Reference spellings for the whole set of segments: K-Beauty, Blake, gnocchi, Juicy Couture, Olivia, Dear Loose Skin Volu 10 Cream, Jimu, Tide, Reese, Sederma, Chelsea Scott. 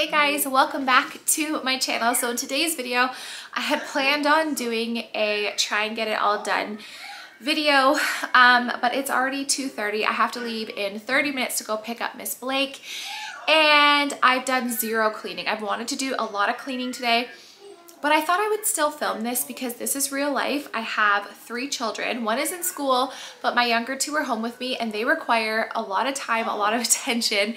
Hey guys, welcome back to my channel. So in today's video, I had planned on doing a try and get it all done video, but it's already 2:30. I have to leave in 30 minutes to go pick up Miss Blake, and I've done zero cleaning. I've wanted to do a lot of cleaning today, but I thought I would still film this because this is real life. I have three children. One is in school, but my younger two are home with me and they require a lot of time, a lot of attention.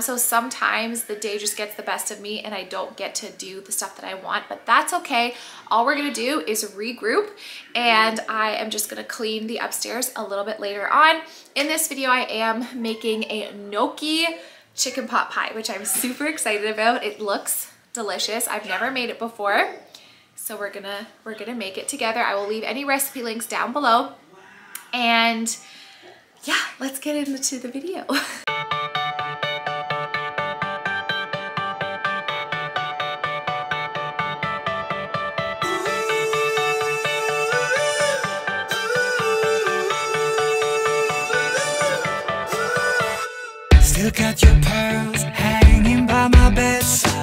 So sometimes the day just gets the best of me and I don't get to do the stuff that I want, but that's okay. All we're gonna do is regroup and I am just gonna clean the upstairs a little bit later on. In this video, I am making a gnocchi chicken pot pie, which I'm super excited about. It looks delicious. I've never made it before, so we're gonna make it together. I will leave any recipe links down below, and yeah, let's get into the video. Still got your pearls hanging by my bedside.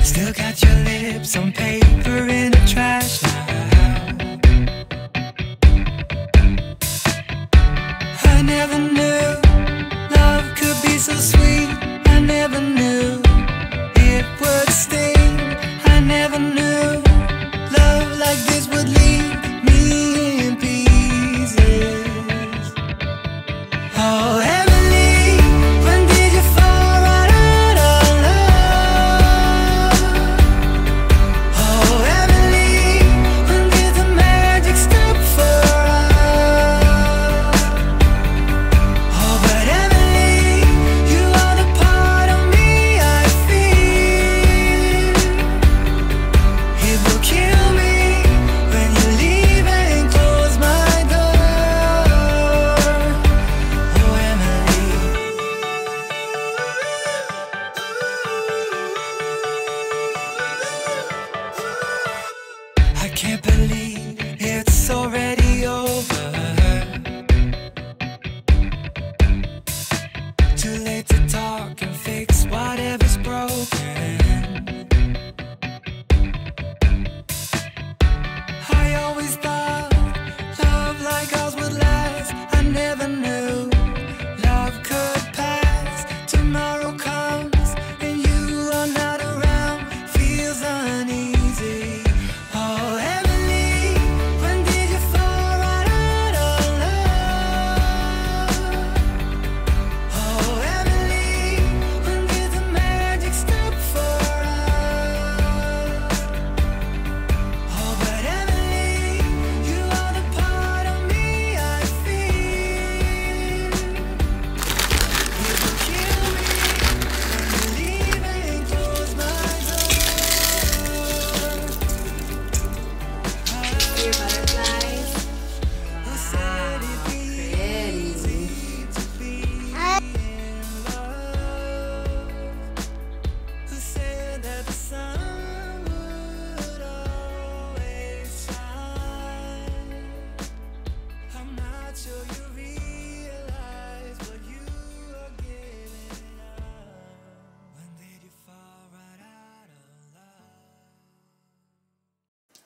Still got your lips on paper in a trash now. I never knew love could be so sweet. I never knew it would sting. I never knew love like this would leave me in pieces. Oh,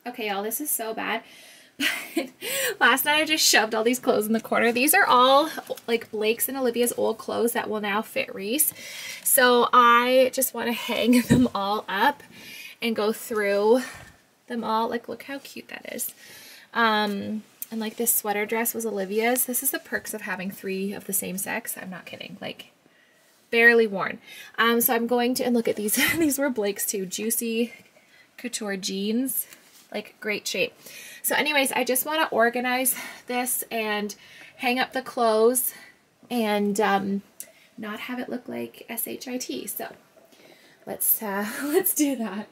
okay, y'all, this is so bad. But last night I just shoved all these clothes in the corner. These are all like Blake's and Olivia's old clothes that will now fit Reese. So I just want to hang them all up and go through them all. Like, look how cute that is. And like this sweater dress was Olivia's. This is the perks of having three of the same sex. I'm not kidding. Like, barely worn. So I'm going to, and look at these. These were Blake's too. Juicy Couture jeans. Like, great shape. So anyways, I just want to organize this and hang up the clothes and not have it look like shit. So let's do that.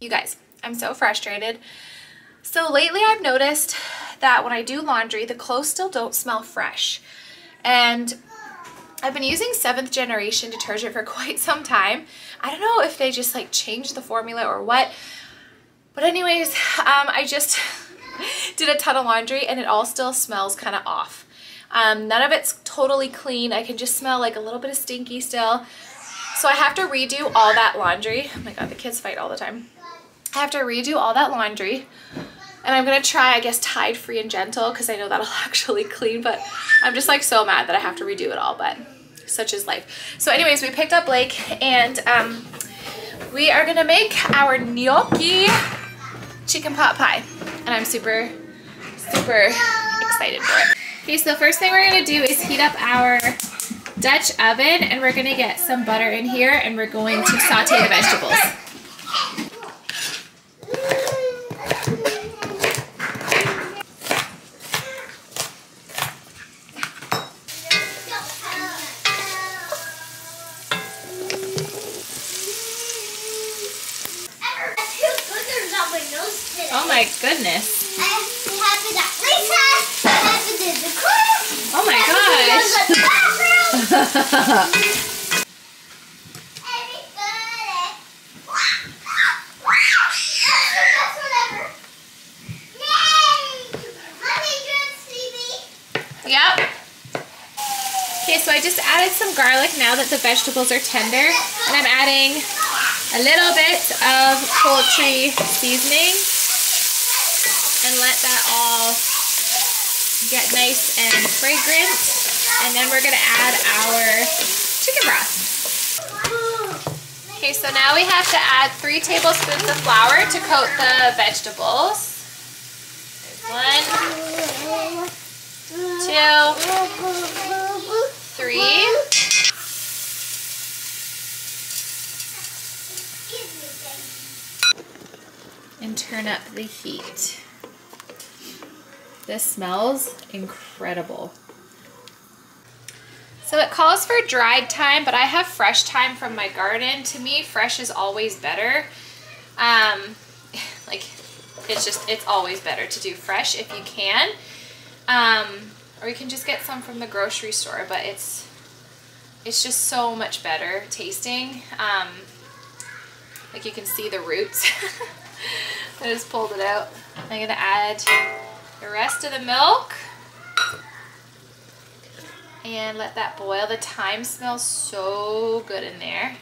You guys, I'm so frustrated. So lately I've noticed that when I do laundry, the clothes still don't smell fresh. And I've been using 7th Generation detergent for quite some time. I don't know if they just like changed the formula or what. But anyways, I just did a ton of laundry and it all still smells kind of off. None of it's totally clean. I can just smell like a little bit of stinky still. So I have to redo all that laundry. Oh my God, the kids fight all the time. I have to redo all that laundry. And I'm going to try, I guess, Tide Free and Gentle because I know that'll actually clean. But I'm just like so mad that I have to redo it all, but such is life. So anyways, we picked up Blake and we are going to make our gnocchi chicken pot pie. And I'm super, super excited for it. Okay, so the first thing we're going to do is heat up our Dutch oven, and we're going to get some butter in here and we're going to saute the vegetables. Oh my goodness. Oh my gosh. Yep. Okay, so I just added some garlic now that the vegetables are tender, and I'm adding a little bit of poultry seasoning and let that all get nice and fragrant, and then we're going to add our chicken broth. Okay, so now we have to add 3 tablespoons of flour to coat the vegetables. There's 1, 2, 3. And turn up the heat. This smells incredible. So it calls for dried thyme, but I have fresh thyme from my garden. To me, fresh is always better. Like, it's always better to do fresh if you can. Or you can just get some from the grocery store, but it's just so much better tasting. Like, you can see the roots. I just pulled it out. I'm gonna add the rest of the milk and let that boil. The thyme smells so good in there.